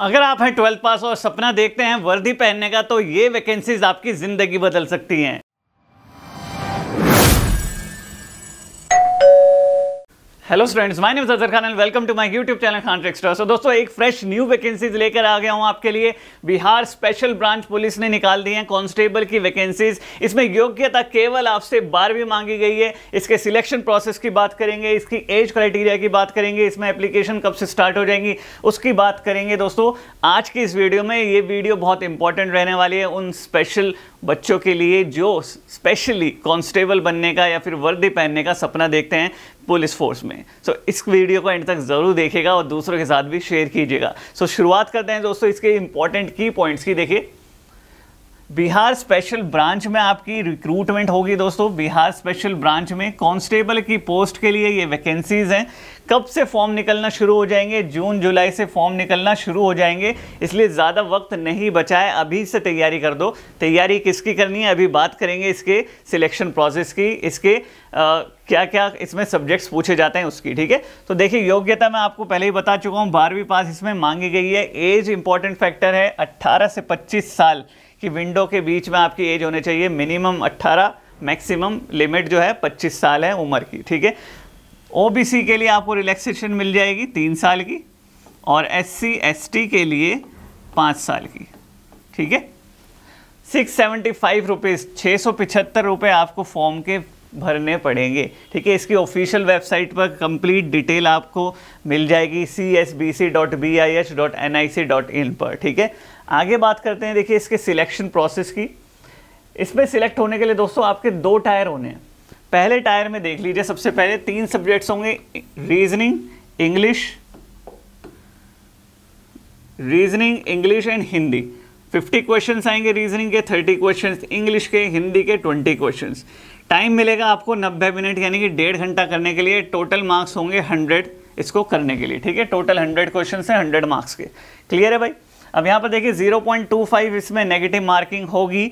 अगर आप हैं 12th पास और सपना देखते हैं वर्दी पहनने का, तो ये वैकेंसीज आपकी जिंदगी बदल सकती हैं। Hello students, my name is Azhar Khan and welcome to my YouTube channel Khan trickster. So दोस्तों, एक फ्रेश न्यू वैकेंसीज लेकर आ गया हूं आपके लिए। बिहार स्पेशल ब्रांच पुलिस ने निकाल दी हैं कांस्टेबल की वैकेंसीज। इसमें योग्यता केवल आपसे 12वीं मांगी गई है। इसके सिलेक्शन प्रोसेस की बात करेंगे, इसकी एज क्राइटेरिया की बात करेंगे, इसमें एप्लीकेशन कब से स्टार्ट हो जाएंगी उसकी बात करेंगे। दोस्तों, आज की इस वीडियो में, ये वीडियो बहुत इंपॉर्टेंट रहने वाली है उन स्पेशल बच्चों के लिए जो स्पेशली कांस्टेबल बनने का या फिर वर्दी पहनने का सपना देखते हैं पुलिस फोर्स में। सो इस वीडियो को एंड तक ज़रूर देखिएगा और दूसरों के साथ भी शेयर कीजिएगा। सो शुरुआत करते हैं दोस्तों इसके इंपॉर्टेंट की पॉइंट्स की। देखिए, बिहार स्पेशल ब्रांच में आपकी रिक्रूटमेंट होगी। दोस्तों, बिहार स्पेशल ब्रांच में कांस्टेबल की पोस्ट के लिए ये वैकेंसीज़ हैं। कब से फॉर्म निकलना शुरू हो जाएंगे? जून जुलाई से फॉर्म निकलना शुरू हो जाएंगे, इसलिए ज़्यादा वक्त नहीं बचा है, अभी से तैयारी कर दो। तैयारी किसकी करनी है अभी बात करेंगे, इसके सिलेक्शन प्रोसेस की, इसके क्या क्या इसमें सब्जेक्ट्स पूछे जाते हैं उसकी। ठीक है, तो देखिए, योग्यता मैं आपको पहले ही बता चुका हूँ, 12वीं पास इसमें मांगी गई है। एज इंपॉर्टेंट फैक्टर है, 18 से 25 साल कि विंडो के बीच में आपकी एज होनी चाहिए। मिनिमम 18, मैक्सिमम लिमिट जो है 25 साल है उम्र की। ठीक है, ओबीसी के लिए आपको रिलैक्सेशन मिल जाएगी 3 साल की, और एससी एसटी के लिए 5 साल की। ठीक है, 675 रुपीज़, 675 रुपये आपको फॉर्म के भरने पड़ेंगे। ठीक है, इसकी ऑफिशियल वेबसाइट पर कंप्लीट डिटेल आपको मिल जाएगी csbc.bih.nic.in पर। ठीक है, आगे बात करते हैं देखिए इसके सिलेक्शन प्रोसेस की। इसमें सिलेक्ट होने के लिए दोस्तों आपके 2 टायर होने हैं। पहले टायर में देख लीजिए, सबसे पहले 3 सब्जेक्ट्स होंगे, reasoning English and Hindi. 50 question आएंगे रीजनिंग के, 30 क्वेश्चन इंग्लिश के, हिंदी के 20 क्वेश्चन। टाइम मिलेगा आपको 90 मिनट, यानी कि 1.5 घंटा करने के लिए। टोटल मार्क्स होंगे 100 इसको करने के लिए। ठीक है, टोटल 100 क्वेश्चन है, 100 मार्क्स के। क्लियर है भाई? अब यहाँ पर देखिए 0.25 इसमें नेगेटिव मार्किंग होगी।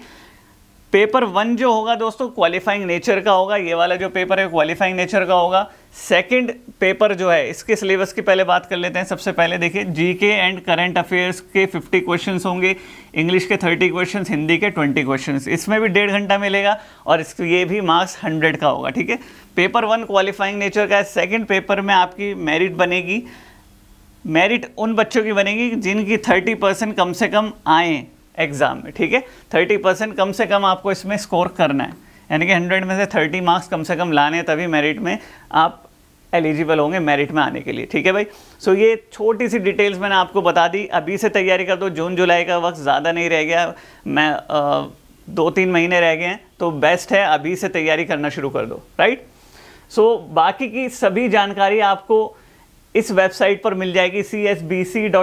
पेपर 1 जो होगा दोस्तों क्वालिफाइंग नेचर का होगा। ये वाला जो पेपर है क्वालिफाइंग नेचर का होगा। सेकंड पेपर जो है, इसके सिलेबस की पहले बात कर लेते हैं। सबसे पहले देखिए, जीके एंड करंट अफेयर्स के 50 क्वेश्चंस होंगे, इंग्लिश के 30 क्वेश्चंस, हिंदी के 20 क्वेश्चंस। इसमें भी 1.5 घंटा मिलेगा और ये भी मार्क्स 100 का होगा। ठीक है, पेपर 1 क्वालिफाइंग नेचर का है। सेकेंड पेपर में आपकी मेरिट बनेगी। मेरिट उन बच्चों की बनेगी जिनकी 30% कम से कम आए एग्ज़ाम में। ठीक है, 30% कम से कम आपको इसमें स्कोर करना है, यानी कि 100 में से 30 मार्क्स कम से कम लाने, तभी मेरिट में आप एलिजिबल होंगे मेरिट में आने के लिए। ठीक है भाई? सो ये छोटी सी डिटेल्स मैंने आपको बता दी। अभी से तैयारी कर दो, जून जुलाई का वक्त ज़्यादा नहीं रह गया, 2-3 महीने रह गए हैं, तो बेस्ट है अभी से तैयारी करना शुरू कर दो। राइट? सो बाकी की सभी जानकारी आपको इस वेबसाइट पर मिल जाएगी csbc.bih.nic.in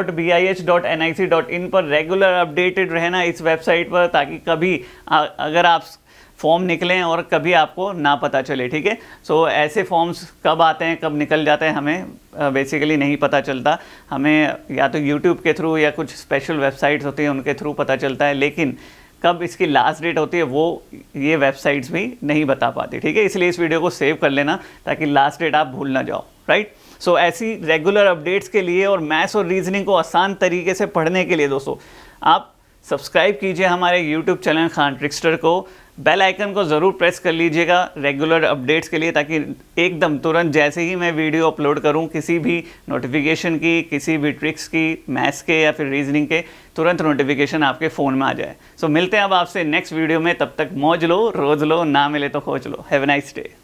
पर। रेगुलर अपडेटेड रहना इस वेबसाइट पर, ताकि कभी अगर आप फॉर्म निकलें और कभी आपको ना पता चले। ठीक है, सो ऐसे फॉर्म्स कब आते हैं कब निकल जाते हैं हमें बेसिकली नहीं पता चलता। हमें या तो यूट्यूब के थ्रू या कुछ स्पेशल वेबसाइट्स होती हैं उनके थ्रू पता चलता है, लेकिन कब इसकी लास्ट डेट होती है वो ये वेबसाइट्स भी नहीं बता पाती। ठीक है, इसलिए इस वीडियो को सेव कर लेना ताकि लास्ट डेट आप भूल ना जाओ। राइट? सो ऐसी रेगुलर अपडेट्स के लिए और मैथ्स और रीजनिंग को आसान तरीके से पढ़ने के लिए दोस्तों आप सब्सक्राइब कीजिए हमारे यूट्यूब चैनल खान ट्रिक्स्टर को। बेल आइकन को ज़रूर प्रेस कर लीजिएगा रेगुलर अपडेट्स के लिए, ताकि एकदम तुरंत जैसे ही मैं वीडियो अपलोड करूं किसी भी नोटिफिकेशन की, किसी भी ट्रिक्स की, मैथ्स के या फिर रीजनिंग के, तुरंत नोटिफिकेशन आपके फ़ोन में आ जाए। सो मिलते हैं अब आपसे नेक्स्ट वीडियो में। तब तक मौज लो, रोज लो, ना मिले तो खोज लो। Have a nice day.